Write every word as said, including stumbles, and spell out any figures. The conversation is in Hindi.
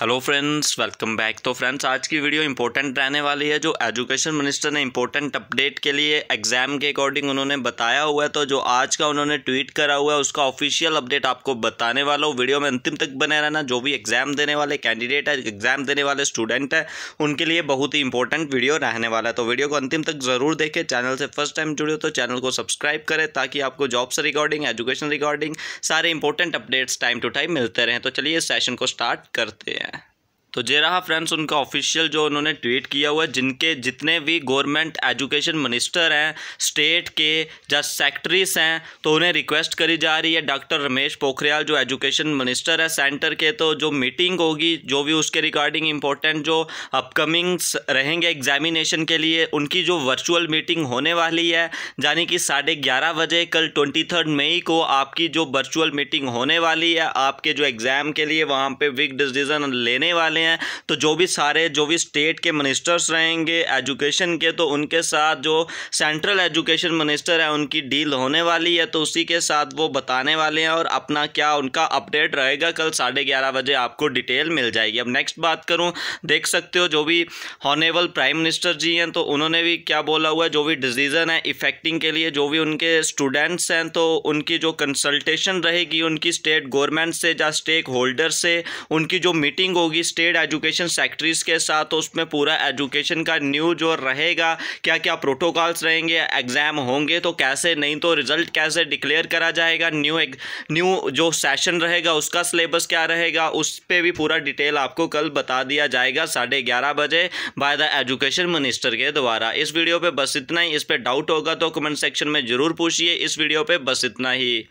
Hello friends, welcome back. तो फ्रेंड्स, आज की वीडियो इम्पोर्टेंट रहने वाली है। जो एजुकेशन मिनिस्टर ने इम्पोर्टेंट अपडेट के लिए एग्ज़ाम के अकॉर्डिंग उन्होंने बताया हुआ है, तो जो आज का उन्होंने ट्वीट करा हुआ है उसका ऑफिशियल अपडेट आपको बताने वाला हूँ। वीडियो में अंतिम तक बने रहना। जो भी एग्ज़ाम देने वाले कैंडिडेट है, एग्ज़ाम देने वाले स्टूडेंट है, उनके लिए बहुत ही इंपॉर्टेंट वीडियो रहने वाला है। तो वीडियो को अंतिम तक ज़रूर देखें। चैनल से फर्स्ट टाइम जुड़े हो तो चैनल को सब्सक्राइब करें, ताकि आपको जॉब से रिगार्डिंग, एजुकेशन रिगार्डिंग सारे important updates time to time मिलते रहें। तो चलिए इस सेशन को स्टार्ट करते हैं। तो जे रहा फ्रेंड्स उनका ऑफिशियल जो उन्होंने ट्वीट किया हुआ है। जिनके जितने भी गवर्नमेंट एजुकेशन मिनिस्टर हैं, स्टेट के या सेक्रेटरीज हैं, तो उन्हें रिक्वेस्ट करी जा रही है। डॉक्टर रमेश पोखरियाल जो एजुकेशन मिनिस्टर है सेंटर के, तो जो मीटिंग होगी, जो भी उसके रिगार्डिंग इम्पोर्टेंट जो अपकमिंग्स रहेंगे एग्जामिनेशन के लिए, उनकी जो वर्चुअल मीटिंग होने वाली है, यानी कि साढ़े ग्यारह बजे कल ट्वेंटी थर्ड मई को आपकी जो वर्चुअल मीटिंग होने वाली है आपके जो एग्ज़ाम के लिए, वहाँ पर विग डिसीजन लेने वाले हैं। तो जो भी सारे जो भी स्टेट के मिनिस्टर्स रहेंगे एजुकेशन के, तो उनके साथ जो सेंट्रल एजुकेशन मिनिस्टर है उनकी डील होने वाली है, तो उसी के साथ वो बताने वाले हैं। और अपना क्या उनका अपडेट रहेगा कल साढ़े ग्यारह बजे आपको डिटेल मिल जाएगी। अब नेक्स्ट बात करूं, देख सकते हो जो भी ऑनरेबल प्राइम मिनिस्टर जी हैं, तो उन्होंने भी क्या बोला हुआ है, जो भी डिसीजन है इफेक्टिंग के लिए जो भी उनके स्टूडेंट्स हैं, तो उनकी जो कंसल्टेशन रहेगी उनकी स्टेट गवर्नमेंट से या स्टेक होल्डर से उनकी जो मीटिंग होगी स्टेट एजुकेशन सेक्रेटरीज के साथ, तो उसमें पूरा एजुकेशन का न्यू जो रहेगा, क्या क्या प्रोटोकॉल्स रहेंगे, एग्जाम होंगे तो कैसे, नहीं तो रिजल्ट कैसे डिक्लेयर करा जाएगा, न्यू एक न्यू जो सेशन रहेगा उसका सिलेबस क्या रहेगा, उस पर भी पूरा डिटेल आपको कल बता दिया जाएगा साढ़े ग्यारह बजे बाय द एजुकेशन मिनिस्टर के द्वारा। इस वीडियो पे बस इतना ही। इस पर डाउट होगा तो कमेंट सेक्शन में जरूर पूछिए। इस वीडियो पर बस इतना ही।